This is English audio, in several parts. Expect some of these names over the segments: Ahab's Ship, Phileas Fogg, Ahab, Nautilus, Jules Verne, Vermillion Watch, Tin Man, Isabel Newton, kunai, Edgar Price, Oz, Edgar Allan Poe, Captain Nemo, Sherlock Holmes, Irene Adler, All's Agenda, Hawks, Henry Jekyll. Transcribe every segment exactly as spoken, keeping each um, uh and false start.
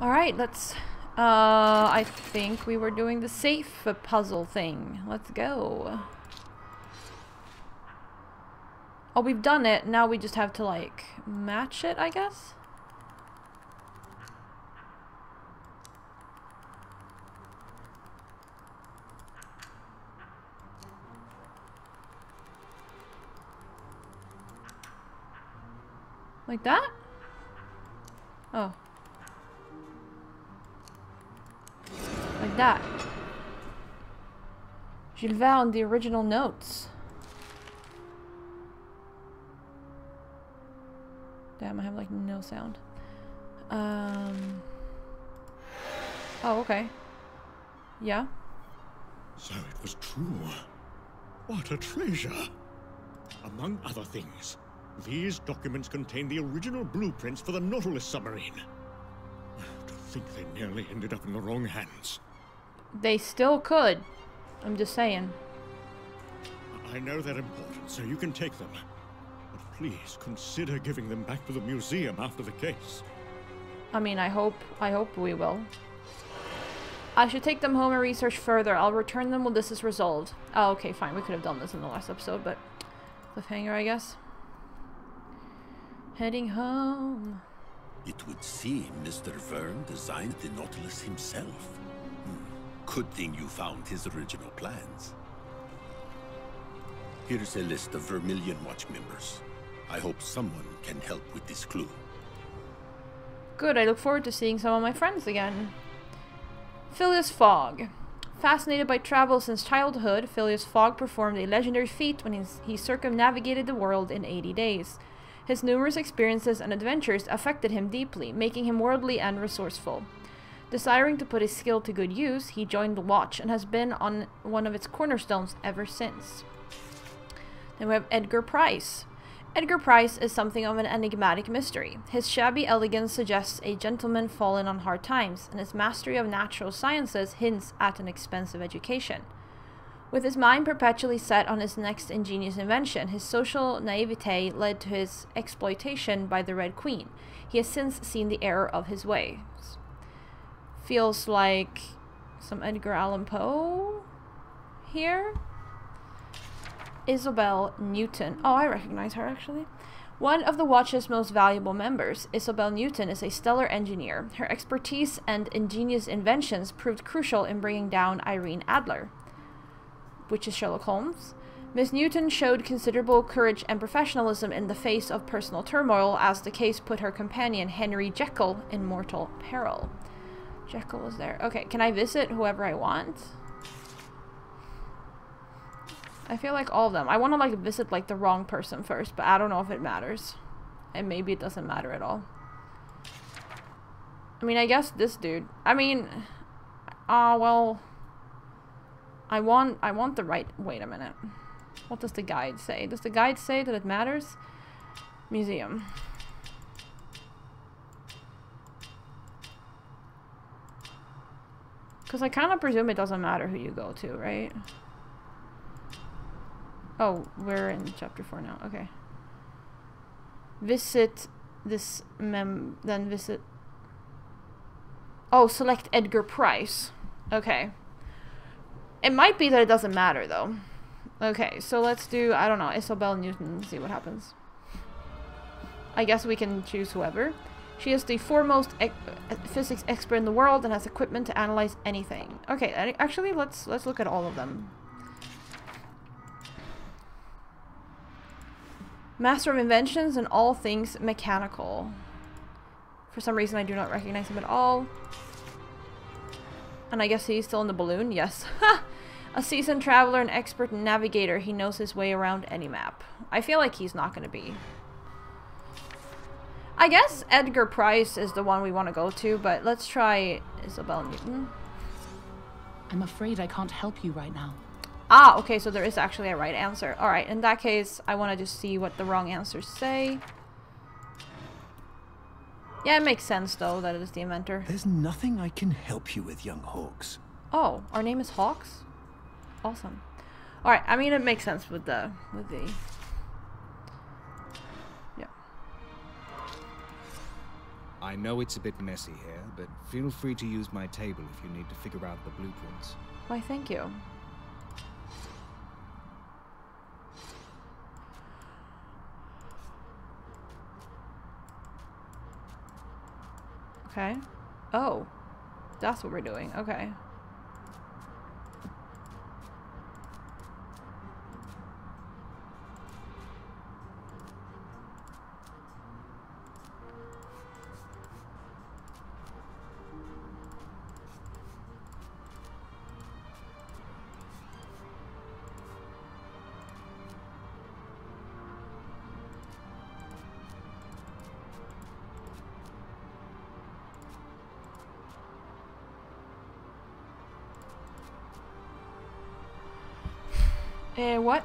Alright, let's... Uh, I think we were doing the safe puzzle thing. Let's go. Oh, we've done it. Now we just have to, like, match it, I guess? Like that? Oh. Like that. Jules Verne on the original notes. Damn, I have like no sound. Um. Oh, okay. Yeah. So it was true. What a treasure! Among other things, these documents contain the original blueprints for the Nautilus submarine. To think they nearly ended up in the wrong hands. They still could. I'm just saying. I know they're important, so you can take them. But please consider giving them back to the museum after the case. I mean, I hope, I hope we will. I should take them home and research further. I'll return them when this is resolved. Oh, okay, fine. We could have done this in the last episode, but cliffhanger, I guess. Heading home. It would seem Mister Verne designed the Nautilus himself. Hmm. Good thing you found his original plans. Here's a list of Vermillion Watch members. I hope someone can help with this clue. Good, I look forward to seeing some of my friends again. Phileas Fogg. Fascinated by travel since childhood, Phileas Fogg performed a legendary feat when he, he circumnavigated the world in eighty days. His numerous experiences and adventures affected him deeply, making him worldly and resourceful. Desiring to put his skill to good use, he joined the Watch and has been on one of its cornerstones ever since. Then we have Edgar Price. Edgar Price is something of an enigmatic mystery. His shabby elegance suggests a gentleman fallen on hard times, and his mastery of natural sciences hints at an expensive education. With his mind perpetually set on his next ingenious invention, his social naivete led to his exploitation by the Red Queen. He has since seen the error of his ways. Feels like some Edgar Allan Poe here? Isabel Newton. Oh, I recognize her, actually. One of the Watch's most valuable members, Isabel Newton is a stellar engineer. Her expertise and ingenious inventions proved crucial in bringing down Irene Adler, which is Sherlock Holmes. Miss Newton showed considerable courage and professionalism in the face of personal turmoil as the case put her companion Henry Jekyll in mortal peril. Jekyll was there. Okay, can I visit whoever I want? I feel like all of them. I want to like visit like the wrong person first, but I don't know if it matters. And maybe it doesn't matter at all. I mean, I guess this dude. I mean, ah, uh, well... I want, I want the right... Wait a minute. What does the guide say? Does the guide say that it matters? Museum. Because I kind of presume it doesn't matter who you go to, right? Oh, we're in chapter four now. Okay. Visit this mem... Then visit... Oh, select Edgar Price. Okay. It might be that it doesn't matter, though. Okay, so let's do, I don't know, Isabel Newton, see what happens. I guess we can choose whoever. She is the foremost e physics expert in the world and has equipment to analyze anything. Okay, actually, let's let's look at all of them. Master of inventions in all things mechanical. For some reason, I do not recognize him at all. And I guess he's still in the balloon? Yes. Ha! A seasoned traveler and expert navigator, he knows his way around any map. I feel like he's not gonna be. I guess Edgar Price is the one we want to go to, but let's try Isabel Newton. I'm afraid I can't help you right now. Ah, okay, so there is actually a right answer. Alright, in that case, I want to just see what the wrong answers say. Yeah, it makes sense, though, that it is the inventor. There's nothing I can help you with, young Hawks. Oh, our name is Hawks? Awesome. Alright, I mean, it makes sense with the... with the... Yeah. I know it's a bit messy here, but feel free to use my table if you need to figure out the blueprints. Why, thank you. Okay. Oh, that's what we're doing. Okay. Eh, uh, what?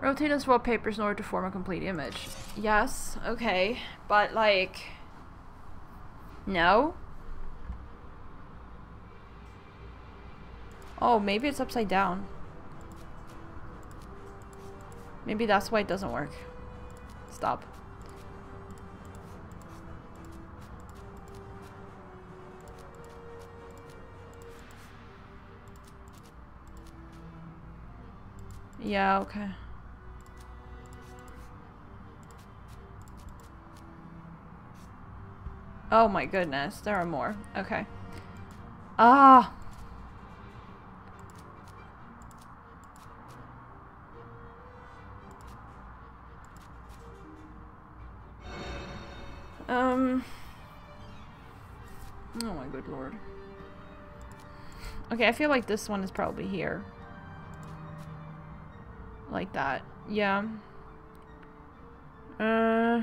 Rotate as wallpapers in order to form a complete image. Yes, okay, but like... No? Oh, maybe it's upside down. Maybe that's why it doesn't work. Stop. Yeah, okay. Oh my goodness, there are more. Okay. Ah! Um. Oh my good lord. Okay, I feel like this one is probably here. Like that. Yeah. Uh...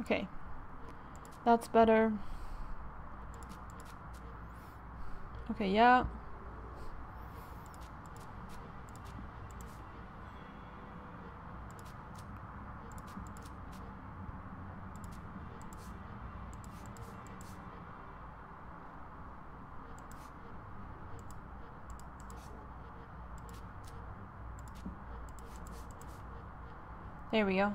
Okay, that's better. Okay, yeah. There we go.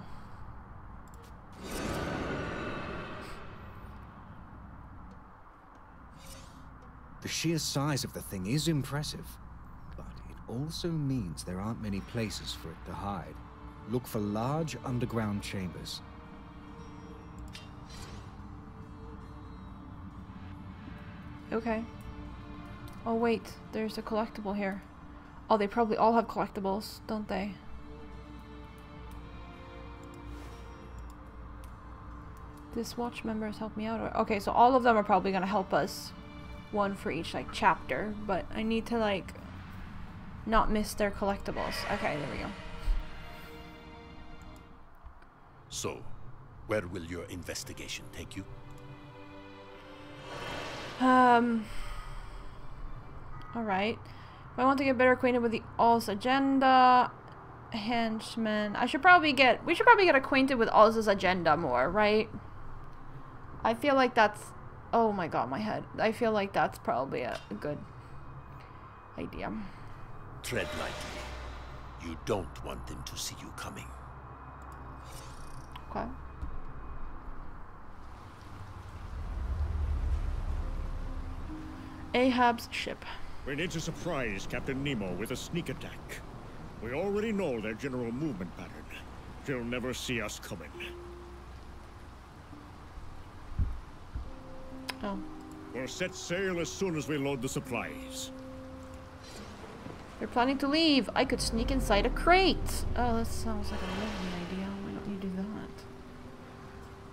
The sheer size of the thing is impressive, but it also means there aren't many places for it to hide. Look for large underground chambers. Okay. Oh wait, there's a collectible here. Oh, they probably all have collectibles, don't they? This watch member has helped me out. Or okay, so all of them are probably gonna help us. One for each, like, chapter, but I need to, like, not miss their collectibles. Okay, there we go. So, where will your investigation take you? Um... Alright. If I want to get better acquainted with the All's Agenda, henchmen... I should probably get... We should probably get acquainted with All's Agenda more, right? I feel like that's... Oh my god, my head. I feel like that's probably a, a good idea. Tread lightly. You don't want them to see you coming. Okay. Ahab's ship. We need to surprise Captain Nemo with a sneak attack. We already know their general movement pattern. They'll never see us coming. Oh. We'll set sail as soon as we load the supplies. They're planning to leave. I could sneak inside a crate. Oh, that sounds like a lovely idea. Why don't you do that?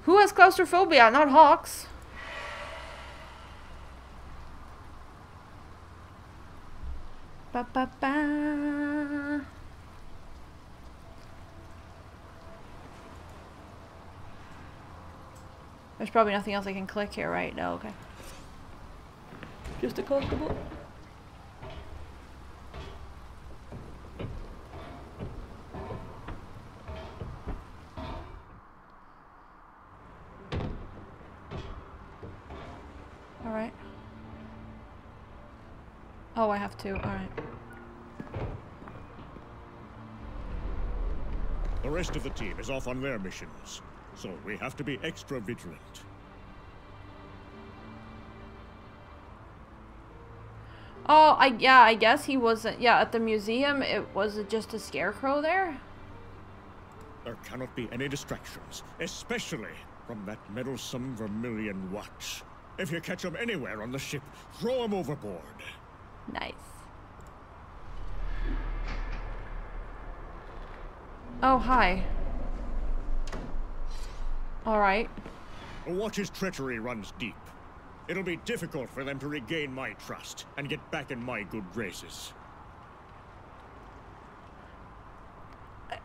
Who has claustrophobia? Not Hawks. Ba ba ba. There's probably nothing else I can click here, right? No, okay. Just a collectible. Alright. Oh, I have to. Alright. The rest of the team is off on their missions, so we have to be extra vigilant. Oh, I yeah, I guess he wasn't. Yeah, at the museum, it was just a scarecrow there. There cannot be any distractions, especially from that meddlesome Vermillion Watch. If you catch them anywhere on the ship, throw them overboard. Nice. Oh, hi. All right. The Watch's treachery runs deep. It'll be difficult for them to regain my trust and get back in my good graces.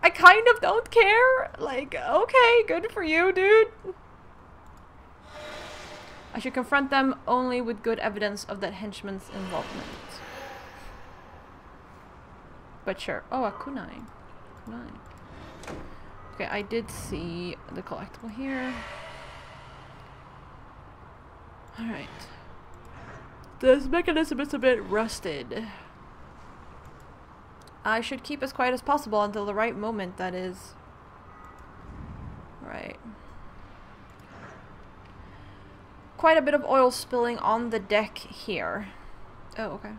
I kind of don't care. Like, okay, good for you, dude. I should confront them only with good evidence of that henchman's involvement. But sure. Oh, a kunai. Kunai. Okay, I did see the collectible here. Alright. This mechanism is a bit rusted. I should keep as quiet as possible until the right moment, that is. Right. Quite a bit of oil spilling on the deck here. Oh, okay.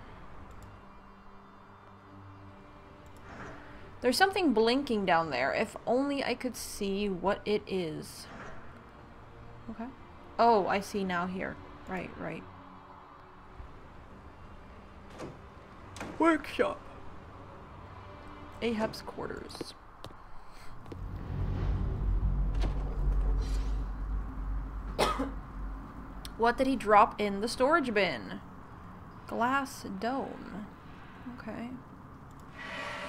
There's something blinking down there. If only I could see what it is. Okay. Oh, I see now here. Right, right. Workshop. Ahab's quarters. What did he drop in the storage bin? Glass dome. Okay.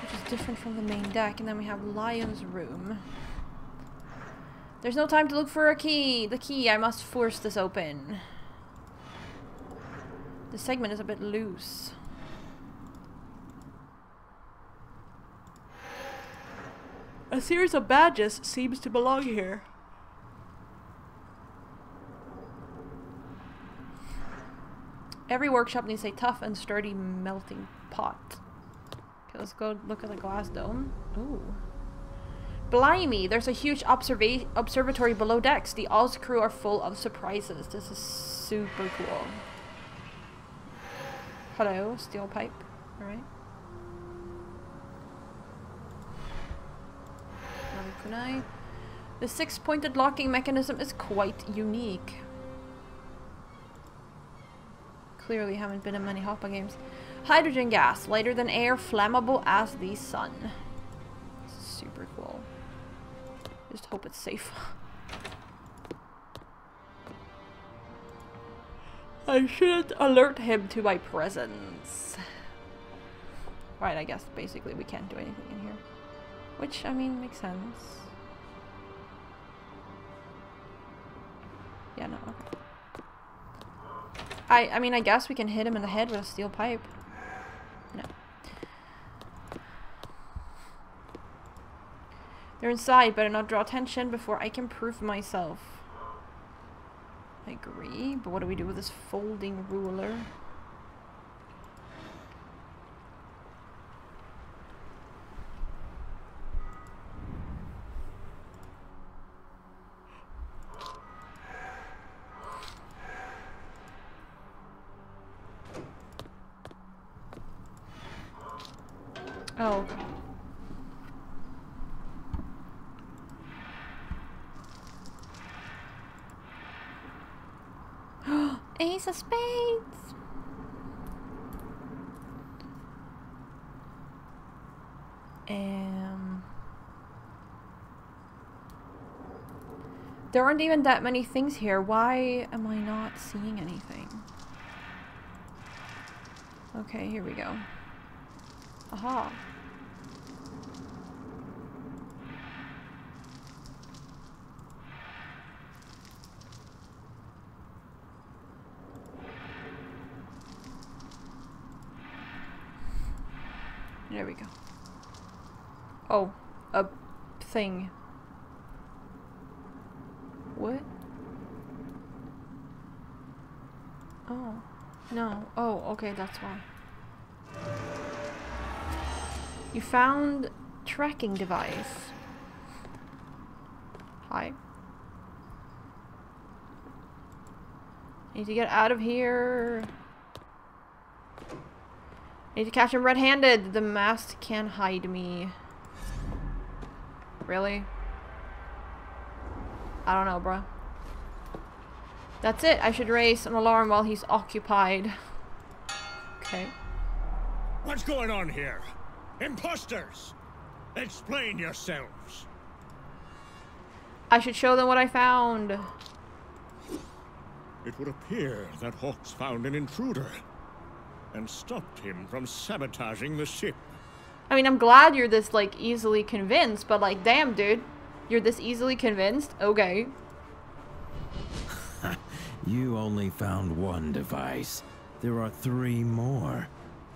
Which is different from the main deck. And then we have Lion's room. There's no time to look for a key. The key, I must force this open. The segment is a bit loose. A series of badges seems to belong here. Every workshop needs a tough and sturdy melting pot. Okay, let's go look at the glass dome. Ooh. Blimey, there's a huge observa observatory below decks. The Oz crew are full of surprises. This is super cool. Hello, steel pipe. Alright. Another kunai. The six-pointed locking mechanism is quite unique. Clearly haven't been in many Hoppa games. Hydrogen gas, lighter than air, flammable as the sun. Super cool. Just hope it's safe. I should alert him to my presence. Right, I guess basically we can't do anything in here. Which, I mean, makes sense. Yeah, no, okay. I, I mean, I guess we can hit him in the head with a steel pipe. No. They're inside, better not draw attention before I can prove myself. I agree, but what do we do with this folding ruler? Oh, okay. Ace of spades. Um, there aren't even that many things here. Why am I not seeing anything? Okay, here we go. Aha. There we go. Oh, a thing. What? Oh, no. Oh, okay, that's why. You found tracking device. Hi. Need to get out of here. Need to catch him red-handed. The mask can't hide me. Really? I don't know, bruh. That's it. I should raise an alarm while he's occupied. Okay. What's going on here? Imposters! Explain yourselves. I should show them what I found. It would appear that Hawks found an intruder and stopped him from sabotaging the ship. I mean, I'm glad you're this, like, easily convinced, but, like, damn, dude. You're this easily convinced? Okay. You only found one device. There are three more.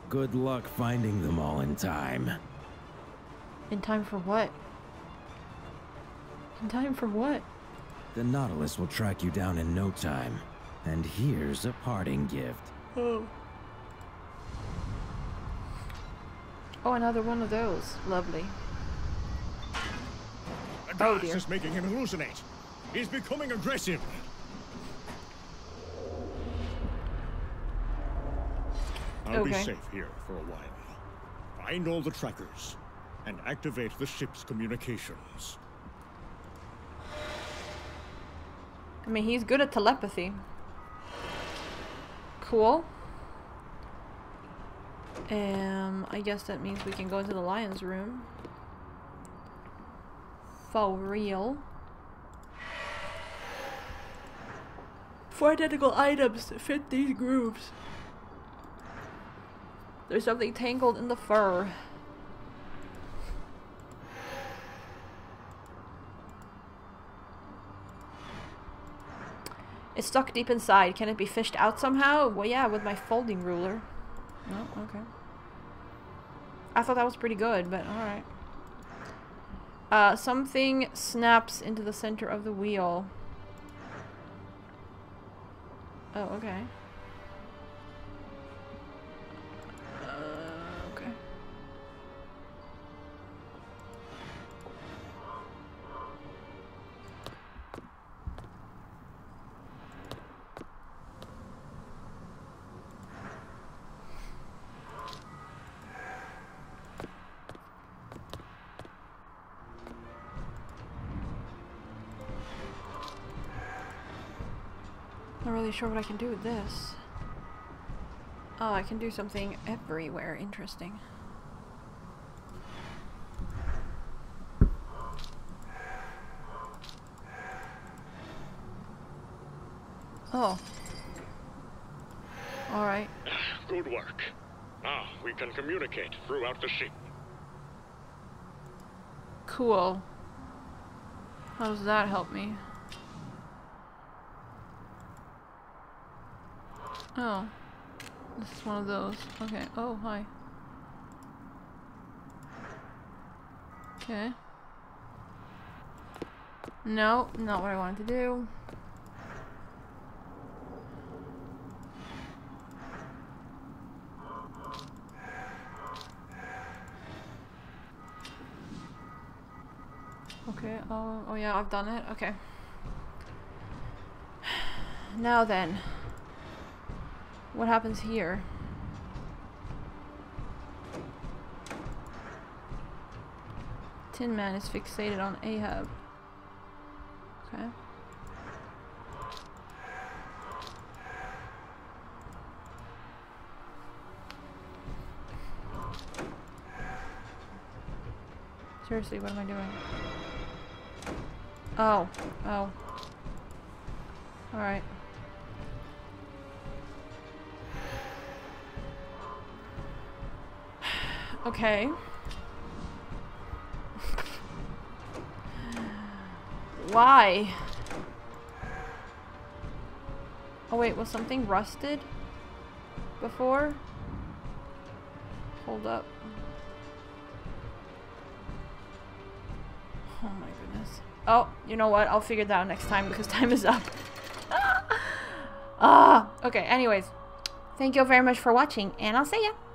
Good luck finding them all in time. In time for what? In time for what? The Nautilus will track you down in no time. And here's a parting gift. Oh. Oh, another one of those. Lovely. Oh dear. Is making him hallucinate. He's becoming aggressive. I'll okay. be safe here for a while. Find all the trackers and activate the ship's communications. I mean, he's good at telepathy. Cool. Um, I guess that means we can go into the lion's room. For real. Four identical items fit these grooves. There's something tangled in the fur. It's stuck deep inside. Can it be fished out somehow? Well, yeah, with my folding ruler. No, okay. I thought that was pretty good, but alright. Uh, something snaps into the center of the wheel. Oh, okay. Uh, okay. Not really sure what I can do with this. Oh, I can do something everywhere interesting. Oh. Alright. Good work. Now we can communicate throughout the ship. Cool. How does that help me? Oh, this is one of those. Okay. Oh, hi. Okay. No, not what I wanted to do. Okay. Oh, oh yeah, I've done it. Okay. Now then. What happens here? Tin Man is fixated on Ahab. Okay. Seriously, what am I doing? Oh. Oh. Alright. Okay. Why? Oh wait, was something rusted before? Hold up. Oh my goodness. Oh, you know what? I'll figure that out next time because time is up. Ah! Okay, anyways. Thank you all very much for watching and I'll see ya!